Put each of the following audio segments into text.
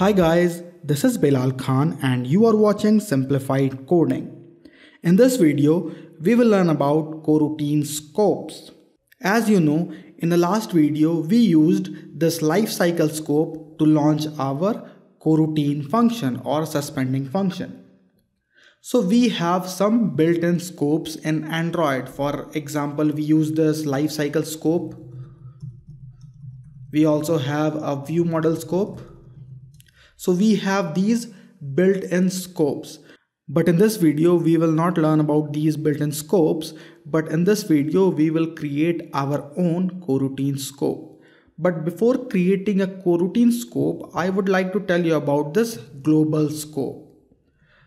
Hi guys, this is Belal Khan and you are watching Simplified Coding. In this video, we will learn about coroutine scopes. As you know, in the last video, we used this lifecycle scope to launch our coroutine function or suspending function. So we have some built-in scopes in Android. For example, we use this lifecycle scope. We also have a view model scope. So we have these built-in scopes, but in this video we will not learn about these built-in scopes, but in this video we will create our own coroutine scope. But before creating a coroutine scope, I would like to tell you about this global scope.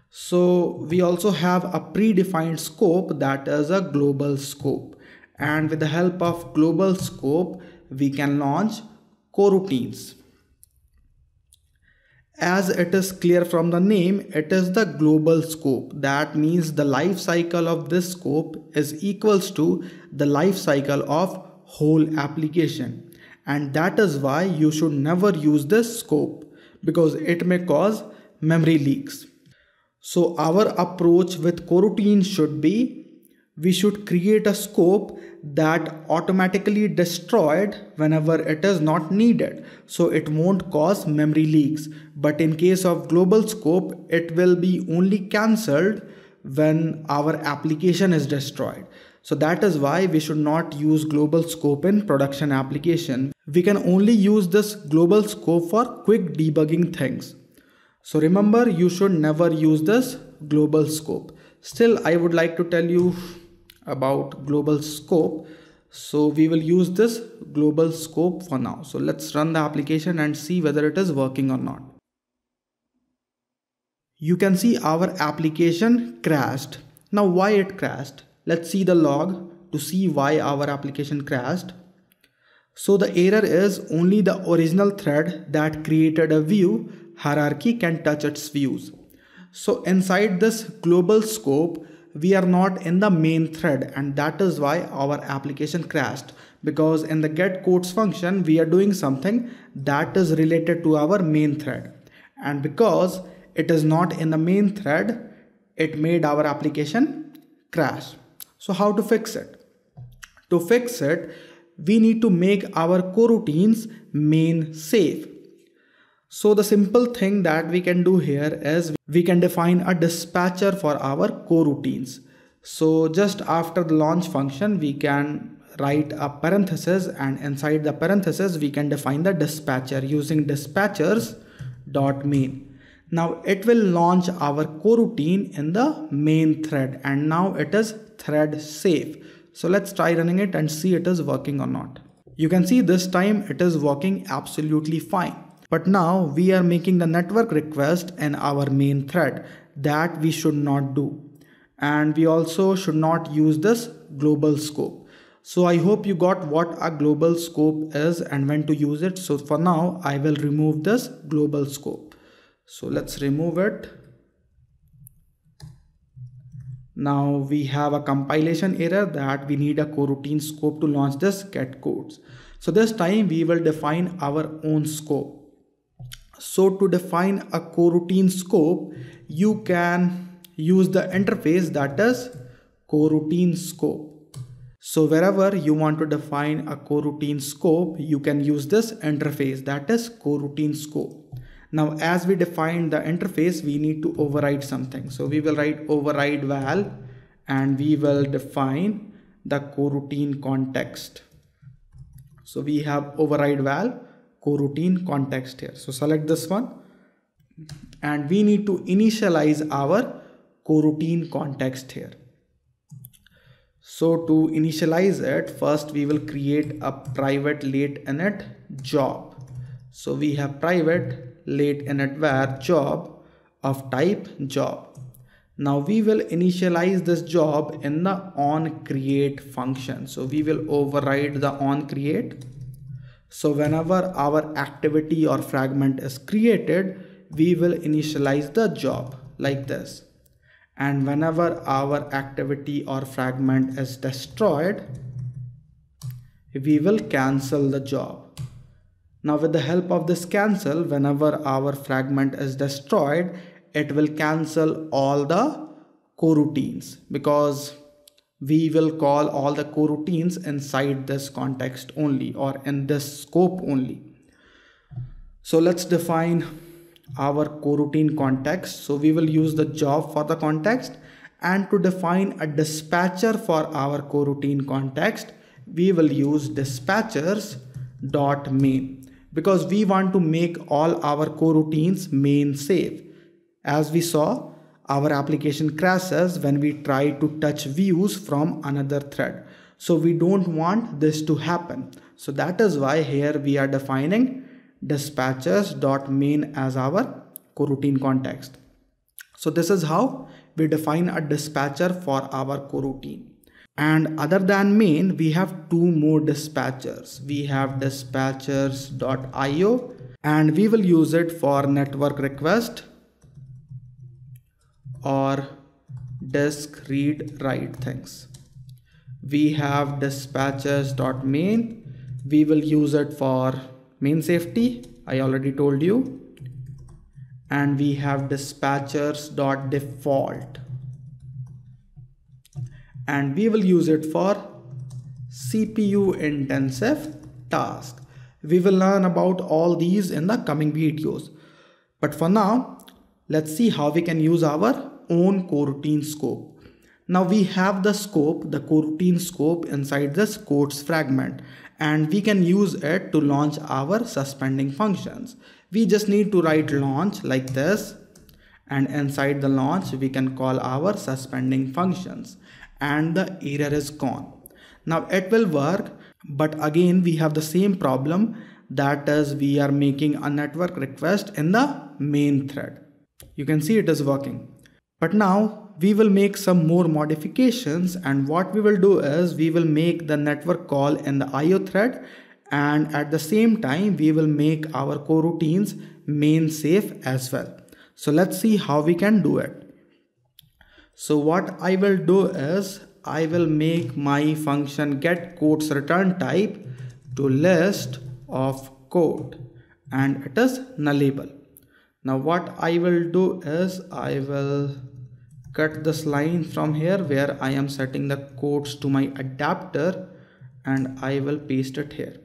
So we also have a predefined scope, that is a global scope, and with the help of global scope we can launch coroutines. As it is clear from the name, it is the global scope. That means the life cycle of this scope is equals to the life cycle of whole application, and that is why you should never use this scope because it may cause memory leaks. So our approach with coroutine should be, we should create a scope that automatically destroyed whenever it is not needed, so it won't cause memory leaks. But in case of global scope, it will be only cancelled when our application is destroyed. So that is why we should not use global scope in production application. We can only use this global scope for quick debugging things. So remember, you should never use this global scope. Still, I would like to tell you about global scope, so we will use this global scope for now. So let's run the application and see whether it is working or not. You can see our application crashed. Now why it crashed? Let's see the log to see why our application crashed. So the error is only the original thread that created a view hierarchy can touch its views. So inside this global scope, we are not in the main thread, and that is why our application crashed, because in the getQuotes function we are doing something that is related to our main thread, and because it is not in the main thread, it made our application crash. So how to fix it? To fix it, we need to make our coroutines main safe. So the simple thing that we can do here is we can define a dispatcher for our coroutines. So just after the launch function, we can write a parenthesis, and inside the parenthesis we can define the dispatcher using dispatchers.main. Now it will launch our coroutine in the main thread, and now it is thread safe. So let's try running it and see it is working or not. You can see this time it is working absolutely fine. But now we are making the network request in our main thread, that we should not do, and we also should not use this global scope. So I hope you got what a global scope is and when to use it. So for now I will remove this global scope. So let's remove it. Now we have a compilation error that we need a coroutine scope to launch this getQuotes. So this time we will define our own scope. So to define a coroutine scope, you can use the interface, that is coroutine scope. So wherever you want to define a coroutine scope, you can use this interface, that is coroutine scope. Now as we define the interface, we need to override something. So we will write override val, and we will define the coroutine context. So we have override val coroutine context here. So select this one, and we need to initialize our coroutine context here. So to initialize it, first we will create a private late init job. So we have private late init var job of type job. Now we will initialize this job in the onCreate function. So we will override the onCreate. So whenever our activity or fragment is created, we will initialize the job like this. And whenever our activity or fragment is destroyed, we will cancel the job. Now with the help of this cancel, whenever our fragment is destroyed, it will cancel all the coroutines because we will call all the coroutines inside this context only or in this scope only. So let's define our coroutine context. So we will use the job for the context, and to define a dispatcher for our coroutine context, we will use dispatchers.main because we want to make all our coroutines main safe. As we saw, our application crashes when we try to touch views from another thread. So we don't want this to happen. So that is why here we are defining dispatchers.main as our coroutine context. So this is how we define a dispatcher for our coroutine. And other than main, we have two more dispatchers. We have dispatchers.io, and we will use it for network request or disk read write things. We have dispatchers.main. We will use it for main safety, I already told you. And we have dispatchers.default, and we will use it for CPU intensive task. We will learn about all these in the coming videos, but for now let's see how we can use our own coroutine scope. Now we have the scope, the coroutine scope inside this quotes fragment, and we can use it to launch our suspending functions. We just need to write launch like this, and inside the launch we can call our suspending functions, and the error is gone. Now it will work, but again we have the same problem, that is we are making a network request in the main thread. You can see it is working, but now we will make some more modifications, and what we will do is we will make the network call in the IO thread, and at the same time we will make our coroutines main safe as well. So let's see how we can do it. So what I will do is I will make my function getQuotes return type to list of quote, and it is nullable. Now what I will do is I will cut this line from here where I am setting the quotes to my adapter, and I will paste it here.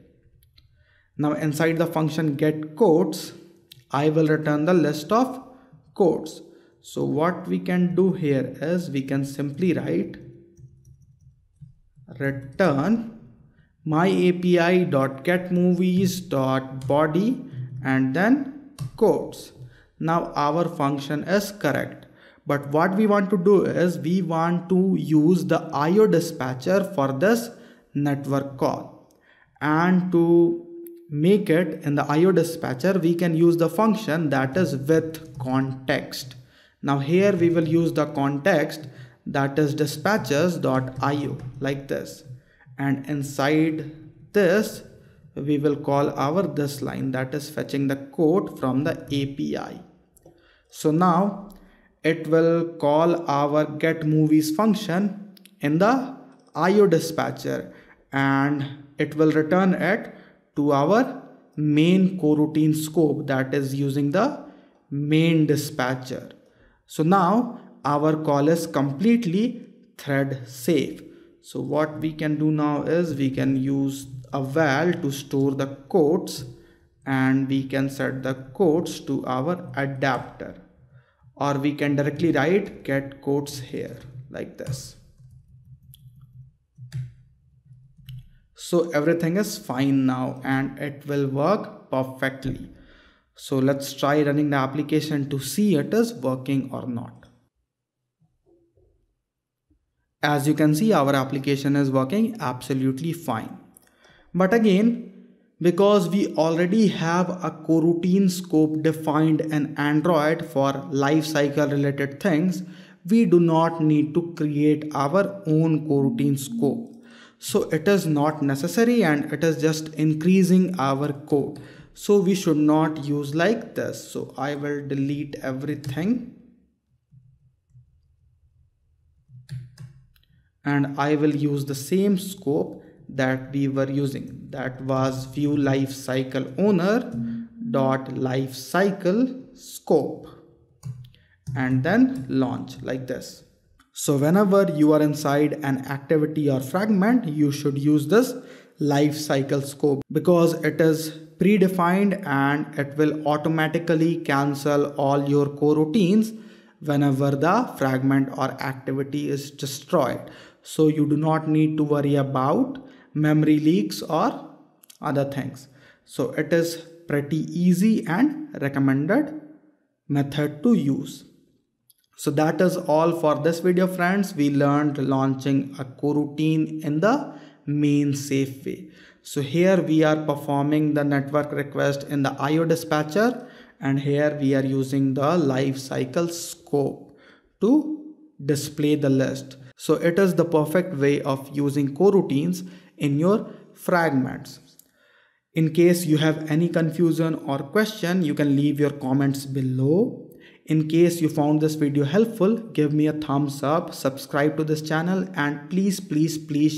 Now inside the function getQuotes, I will return the list of quotes. So what we can do here is we can simply write return myapi.getmovies.body and then quotes. Now our function is correct, but what we want to do is we want to use the IO dispatcher for this network call, and to make it in the IO dispatcher we can use the function that is withContext. Now here we will use the context that is dispatchers.io like this, and inside this we will call our this line that is fetching the quote from the API. So now it will call our getMovies function in the IO dispatcher, and it will return it to our main coroutine scope that is using the main dispatcher. So now our call is completely thread safe. So what we can do now is we can use a val to store the quotes, and we can set the quotes to our adapter, or we can directly write get quotes here like this. So everything is fine now, and it will work perfectly. So let's try running the application to see it is working or not. As you can see, our application is working absolutely fine. But again, because we already have a coroutine scope defined in Android for lifecycle related things, we do not need to create our own coroutine scope. So it is not necessary, and it is just increasing our code. So we should not use like this. So I will delete everything, and I will use the same scope that we were using, that was view lifecycle owner dot lifecycle scope, and then launch like this. So whenever you are inside an activity or fragment, you should use this lifecycle scope because it is predefined and it will automatically cancel all your coroutines whenever the fragment or activity is destroyed. So you do not need to worry about memory leaks or other things. So it is pretty easy and recommended method to use. So that is all for this video, friends. We learned launching a coroutine in the main safe way. So here we are performing the network request in the IO dispatcher, and here we are using the lifecycle scope to display the list. So it is the perfect way of using coroutines in your fragments. In case you have any confusion or question, you can leave your comments below. In case you found this video helpful, give me a thumbs up, subscribe to this channel, and please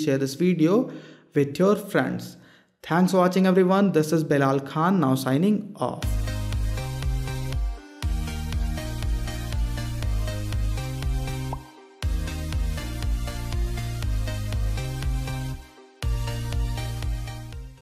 share this video with your friends. Thanks for watching, everyone. This is Belal Khan now signing off.